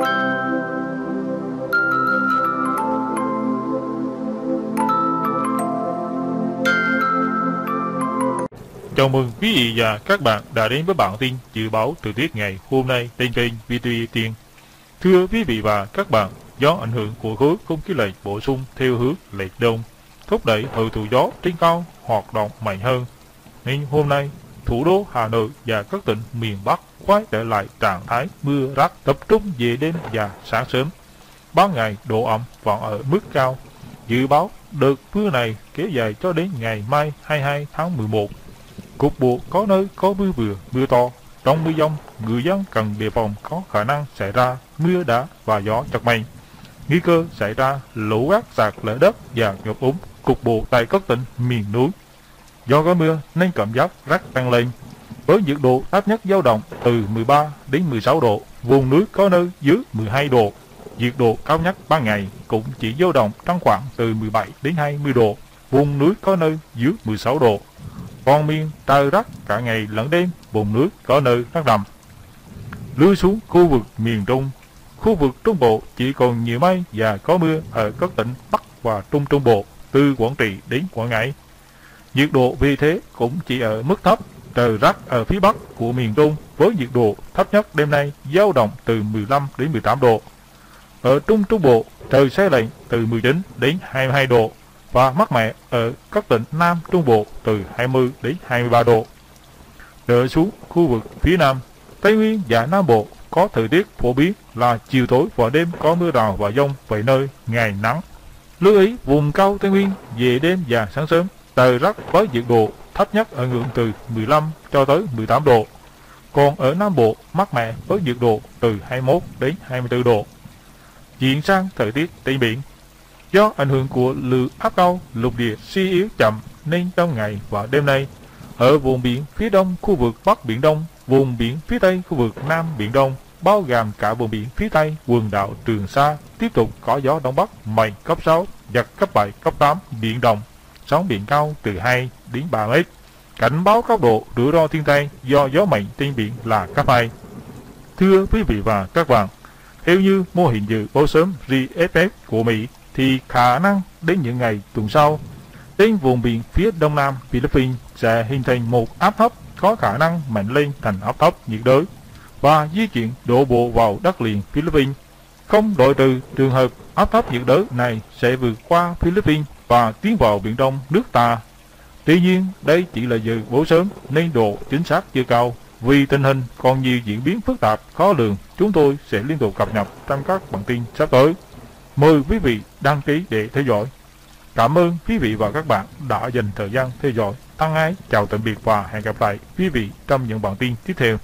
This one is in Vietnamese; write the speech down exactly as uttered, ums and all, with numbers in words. Chào mừng quý vị và các bạn đã đến với bản tin dự báo thời tiết ngày hôm nay trên kênh vê tê bê Tiên. Thưa quý vị và các bạn, do ảnh hưởng của khối không khí lệch bổ sung theo hướng lệch đông, thúc đẩy hội tụ gió trên cao hoạt động mạnh hơn, nên hôm nay thủ đô Hà Nội và các tỉnh miền Bắc quay trở lại trạng thái mưa rác tập trung về đêm và sáng sớm. Ban ngày độ ẩm vẫn ở mức cao. Dự báo đợt mưa này kéo dài cho đến ngày mai hai mươi hai tháng mười một. Cục bộ có nơi có mưa vừa, mưa to. Trong mưa dông, người dân cần đề phòng có khả năng xảy ra mưa đá và gió giật mạnh. Nguy cơ xảy ra lũ quét, sạt lở đất và ngập úng cục bộ tại các tỉnh miền núi. Do có mưa nên cảm giác rét tăng lên, với nhiệt độ thấp nhất dao động từ mười ba đến mười sáu độ, vùng núi có nơi dưới mười hai độ. Nhiệt độ cao nhất ban ngày cũng chỉ dao động trong khoảng từ mười bảy đến hai mươi độ, vùng núi có nơi dưới mười sáu độ. Còn miền trời rét cả ngày lẫn đêm, vùng núi có nơi rét đậm. Lưu xuống khu vực miền Trung, khu vực Trung Bộ chỉ còn nhiều mây và có mưa ở các tỉnh Bắc và Trung Trung Bộ, từ Quảng Trị đến Quảng Ngãi. Nhiệt độ vì thế cũng chỉ ở mức thấp, trời rét ở phía Bắc của miền Trung với nhiệt độ thấp nhất đêm nay dao động từ mười lăm đến mười tám độ. Ở Trung Trung Bộ, trời se lạnh từ mười chín đến hai mươi hai độ và mát mẻ ở các tỉnh Nam Trung Bộ từ hai mươi đến hai mươi ba độ. Trở xuống khu vực phía Nam, Tây Nguyên và Nam Bộ có thời tiết phổ biến là chiều tối và đêm có mưa rào và dông, vài nơi ngày nắng. Lưu ý vùng cao Tây Nguyên về đêm và sáng sớm trời rét với nhiệt độ thấp nhất ở ngưỡng từ mười lăm cho tới mười tám độ. Còn ở Nam Bộ mát mẻ với nhiệt độ từ hai mươi mốt đến hai mươi tư độ. Chuyển sang thời tiết trên biển. Do ảnh hưởng của lượng áp cao lục địa suy yếu chậm nên trong ngày và đêm nay, ở vùng biển phía đông khu vực Bắc Biển Đông, vùng biển phía tây khu vực Nam Biển Đông, bao gồm cả vùng biển phía tây quần đảo Trường Sa, tiếp tục có gió đông bắc mạnh cấp sáu, giật cấp bảy, cấp tám, biển động. Sóng biển cao từ hai đến ba mét. Cảnh báo cấp độ rủi ro thiên tai do gió mạnh trên biển là cấp hai. Thưa quý vị và các bạn, theo như mô hình dự báo sớm giê ép ép của Mỹ thì khả năng đến những ngày tuần sau, trên vùng biển phía đông nam Philippines sẽ hình thành một áp thấp có khả năng mạnh lên thành áp thấp nhiệt đới và di chuyển đổ bộ vào đất liền Philippines. Không loại trừ trường hợp áp thấp nhiệt đới này sẽ vượt qua Philippines và tiến vào Biển Đông nước ta. Tuy nhiên, đây chỉ là dự báo sớm nên độ chính xác chưa cao. Vì tình hình còn nhiều diễn biến phức tạp, khó lường, chúng tôi sẽ liên tục cập nhật trong các bản tin sắp tới. Mời quý vị đăng ký để theo dõi. Cảm ơn quý vị và các bạn đã dành thời gian theo dõi. Thân ái, chào tạm biệt và hẹn gặp lại quý vị trong những bản tin tiếp theo.